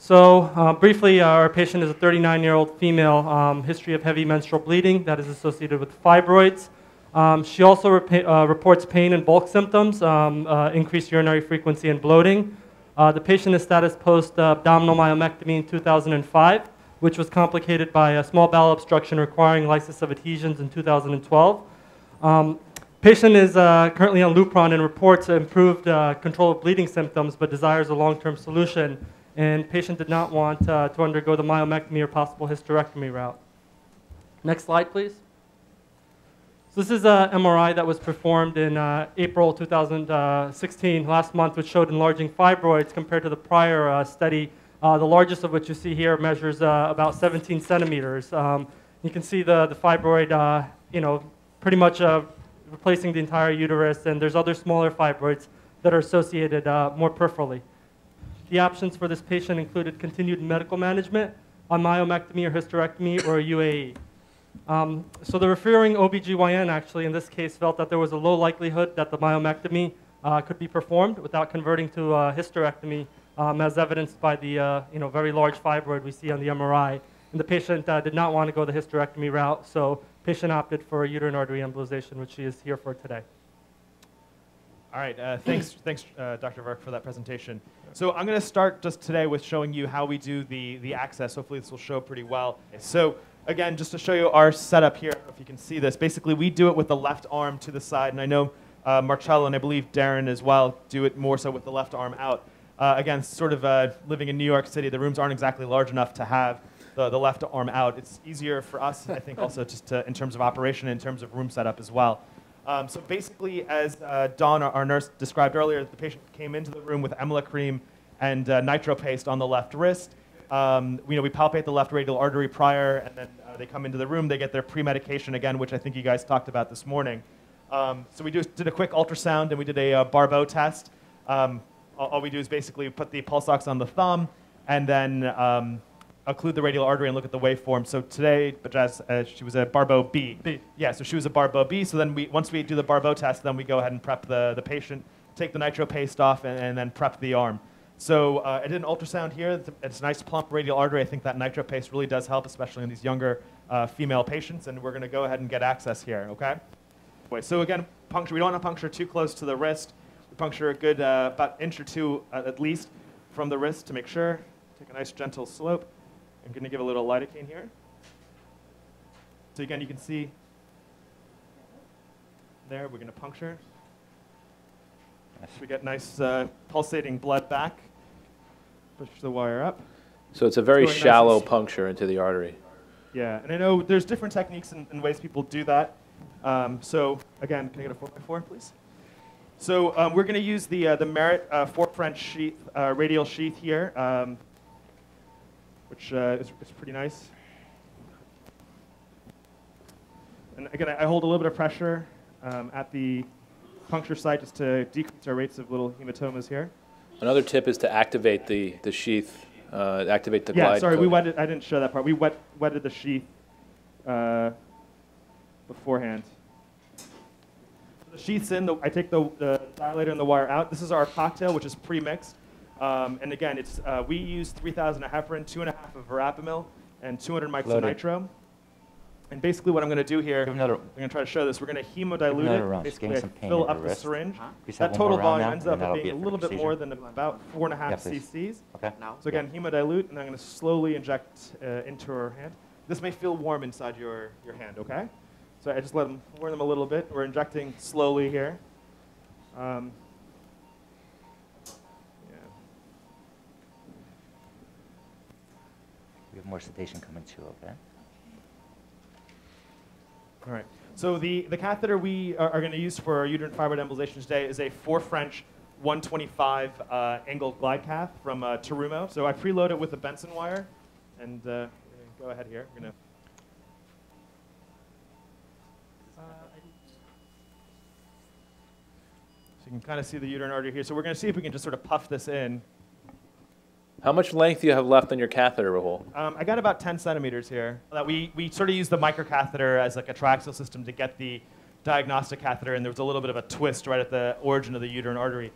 So briefly, our patient is a 39-year-old female, history of heavy menstrual bleeding that is associated with fibroids. She also reports pain and bulk symptoms, increased urinary frequency and bloating. The patient is status post-abdominal myomectomy in 2005, which was complicated by a small bowel obstruction requiring lysis of adhesions in 2012. Patient is currently on Lupron and reports improved control of bleeding symptoms, but desires a long-term solution. And patient did not want to undergo the myomectomy or possible hysterectomy route. Next slide, please. So this is an MRI that was performed in April 2016, last month, which showed enlarging fibroids compared to the prior study, the largest of which you see here measures about 17 centimeters. You can see the fibroid, you know, pretty much replacing the entire uterus, and there's other smaller fibroids that are associated more peripherally. The options for this patient included continued medical management, a myomectomy or hysterectomy, or a UAE. So the referring OBGYN actually in this case felt that there was a low likelihood that the myomectomy could be performed without converting to a hysterectomy, as evidenced by the you know, very large fibroid we see on the MRI. And the patient did not want to go the hysterectomy route, so patient opted for uterine artery embolization, which she is here for today. All right, thanks Dr. Virk for that presentation. So I'm going to start just today with showing you how we do the access. Hopefully this will show pretty well. So again, just to show you our setup here, if you can see this, basically we do it with the left arm to the side, and I know Marcello and I believe Darren as well do it more so with the left arm out. Again, sort of living in New York City, the rooms aren't exactly large enough to have the left arm out. It's easier for us, I think, also just to, in terms of operation, in terms of room setup as well. So basically, as Dawn, our nurse, described earlier, the patient came into the room with Emla cream and nitro paste on the left wrist. You know, we palpate the left radial artery prior, and then they come into the room. They get their pre-medication again, which I think you guys talked about this morning. So we did a quick ultrasound, and we did a Barbeau test. All we do is basically put the pulse ox on the thumb, and then occlude the radial artery and look at the waveform. So today, Bajaz, she was a Barbeau B. Yeah, so she was a Barbeau B. So then once we do the Barbeau test, then we go ahead and prep the patient, take the nitro paste off, and then prep the arm. So I did an ultrasound here. It's a nice plump radial artery. I think that nitro paste really does help, especially in these younger female patients. And we're going to go ahead and get access here, okay? So again, puncture. We don't want to puncture too close to the wrist. We puncture a good about inch or two at least from the wrist to make sure. Take a nice gentle slope. I'm going to give a little lidocaine here. So again, you can see there, we're going to puncture. We get nice pulsating blood back. Push the wire up. So it's a very shallow puncture into the artery. Yeah, and I know there's different techniques and ways people do that. So again, can I get a 4x4, please? So we're going to use the Merit four-French sheath, radial sheath here. Which is pretty nice. And again, I hold a little bit of pressure at the puncture site just to decrease our rates of little hematomas here. Another tip is to activate the sheath, activate the glide. Yeah, sorry, I didn't show that part. We wetted the sheath beforehand. So the sheath's in, I take the dilator and the wire out. This is our cocktail, which is pre-mixed. And again, it's, we use 3,000 of heparin, 2.5 of verapamil, and 200 mics of nitro. And basically what I'm going to do here, I'm going to try to show this. We're going to hemodilute it. Basically, I fill up the syringe. Huh? That total volume ends up being a little bit more than about 4.5 cc's. Okay. So again, hemodilute, and I'm going to slowly inject into her hand. This may feel warm inside your hand, okay? So I just let them warm them a little bit. We're injecting slowly here. We have more sedation coming too, okay? All right. So the catheter we are going to use for our uterine fibroid embolization today is a 4 French 125 angled glide cath from Terumo. So I preload it with a Benson wire, and we're going to go ahead here. We're going to. So you can kind of see the uterine artery here. So we're going to see if we can just sort of puff this in. How much length do you have left on your catheter, Rahul? I got about 10 centimeters here. We sort of use the microcatheter as like a triaxial system to get the diagnostic catheter, and there was a little bit of a twist right at the origin of the uterine artery.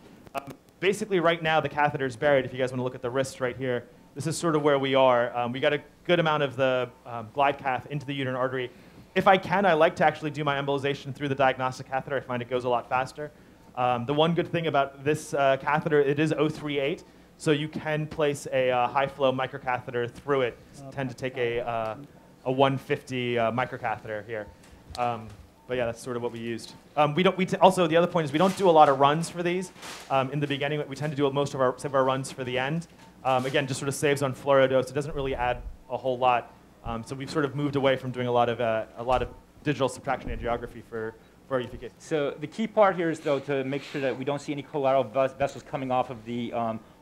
Basically, right now, the catheter is buried. If you guys want to look at the wrist right here, this is sort of where we are. We got a good amount of the glide path into the uterine artery. If I can, I like to actually do my embolization through the diagnostic catheter. I find it goes a lot faster. The one good thing about this catheter, it is 038, so you can place a high-flow microcatheter through it. I tend to take a 150 microcatheter here. But yeah, that's sort of what we used. Also, the other point is we don't do a lot of runs for these. In the beginning, we tend to do most of our, save our runs for the end. Again, just sort of saves on fluorodose. It doesn't really add a whole lot. So we've sort of moved away from doing a lot of digital subtraction angiography for UPK. So the key part here is, though, to make sure that we don't see any collateral vessels coming off of the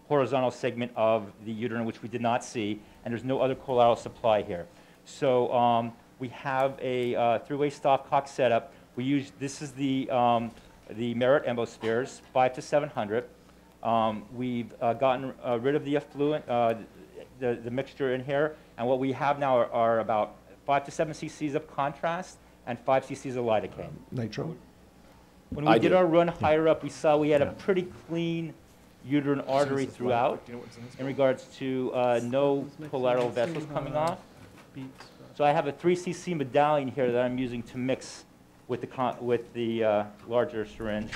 horizontal segment of the uterine, which we did not see, and there's no other collateral supply here. So we have a three-way stopcock setup. We use, this is the Merit Embo spheres, 5 to 700. We've gotten rid of the effluent, the mixture in here, and what we have now are about 5 to 7 cc's of contrast and 5 cc's of lidocaine. Nitro. When we did our run higher up, we saw we had a pretty clean uterine artery throughout in regards to no collateral vessels coming off. So I have a 3 cc medallion here that I'm using to mix with the larger syringe,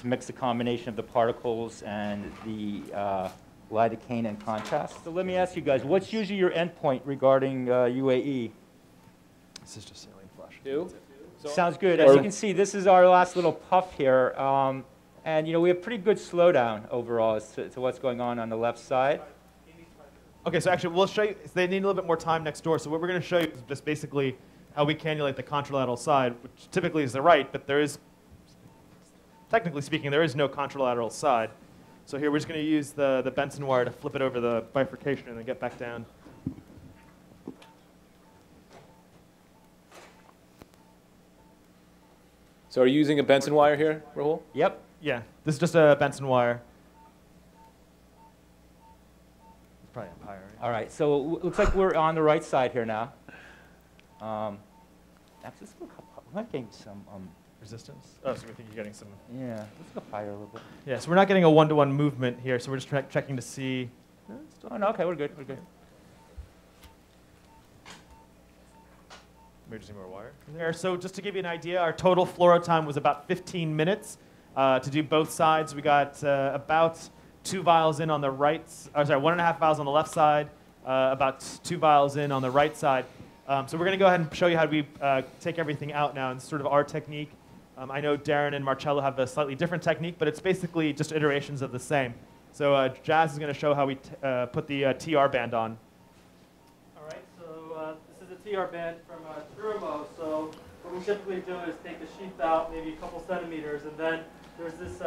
to mix the combination of the particles and the lidocaine and contrast. So let me ask you guys, what's usually your endpoint regarding UAE? This is just saline flush. Two? Sounds good. As you can see, this is our last little puff here. And you know, we have pretty good slowdown overall as to what's going on the left side. Okay, so actually we'll show you, they need a little bit more time next door. So what we're going to show you is just basically how we cannulate the contralateral side, which typically is the right, but there is, technically speaking, there is no contralateral side. So here we're just going to use the Benson wire to flip it over the bifurcation and then get back down. So are you using a Benson wire here, Rahul? Yep. Yeah, this is just a Benson wire. It's probably up higher. Right? All right, so it looks like we're on the right side here now. Actually, let's look up. We're not getting some resistance. Oh, so we think you're getting some. Yeah, let's go higher a little bit. Yeah, so we're not getting a one-to-one movement here, so we're just checking to see. Oh, no, okay, we're good. We're good. We're just more wire. There. So just to give you an idea, our total fluoro time was about 15 minutes. To do both sides, we got about 2 vials in on the right. Or sorry, 1.5 vials on the left side. About 2 vials in on the right side. So we're going to go ahead and show you how we take everything out now and sort of our technique. I know Darren and Marcello have a slightly different technique, but it's basically just iterations of the same. So Jazz is going to show how we put the TR band on. All right. So this is a TR band from Terumo. So what we typically do is take the sheath out, maybe a couple centimeters, and then there's this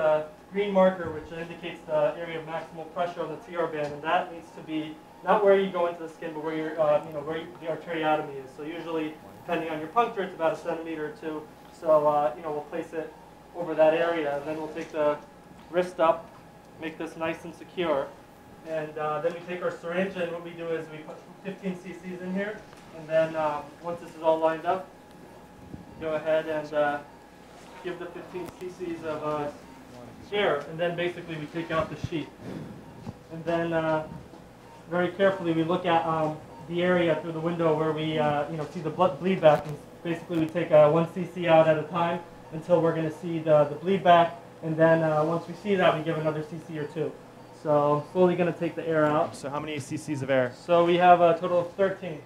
green marker which indicates the area of maximal pressure on the TR band, and that needs to be not where you go into the skin, but where your, the arteriotomy is. So usually, depending on your puncture, it's about a centimeter or two. So we'll place it over that area, and then we'll take the wrist up, make this nice and secure, and then we take our syringe, and what we do is we put 15 cc's in here, and then once this is all lined up, go ahead and give the 15 cc's of air, and then basically we take out the sheath. And then very carefully we look at the area through the window where we see the blood bleed back, and basically we take 1 cc out at a time until we're going to see the bleed back, and then once we see that, we give another cc or two. So I'm slowly going to take the air out. So how many cc's of air? So we have a total of 13. All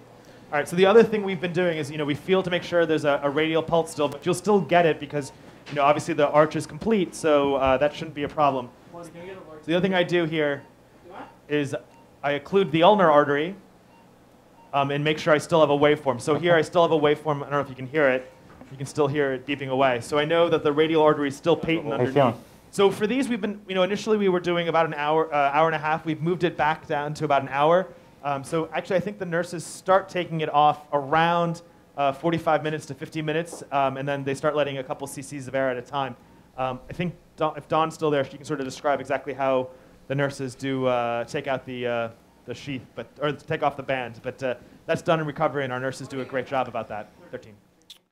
right, so the other thing we've been doing is, we feel to make sure there's a radial pulse still, but you'll still get it because, obviously the arch is complete, so that shouldn't be a problem. So the other thing I do here is I occlude the ulnar artery and make sure I still have a waveform. So here I still have a waveform. I don't know if you can hear it. You can still hear it deeping away. So I know that the radial artery is still patent underneath. So for these, we've been, initially we were doing about an hour, hour and a half. We've moved it back down to about an hour. So actually, I think the nurses start taking it off around 45 minutes to 50 minutes, and then they start letting a couple cc's of air at a time. I think if Dawn's still there, she can sort of describe exactly how the nurses do take out the sheath, or take off the band. But that's done in recovery, and our nurses do a great job about that. 13.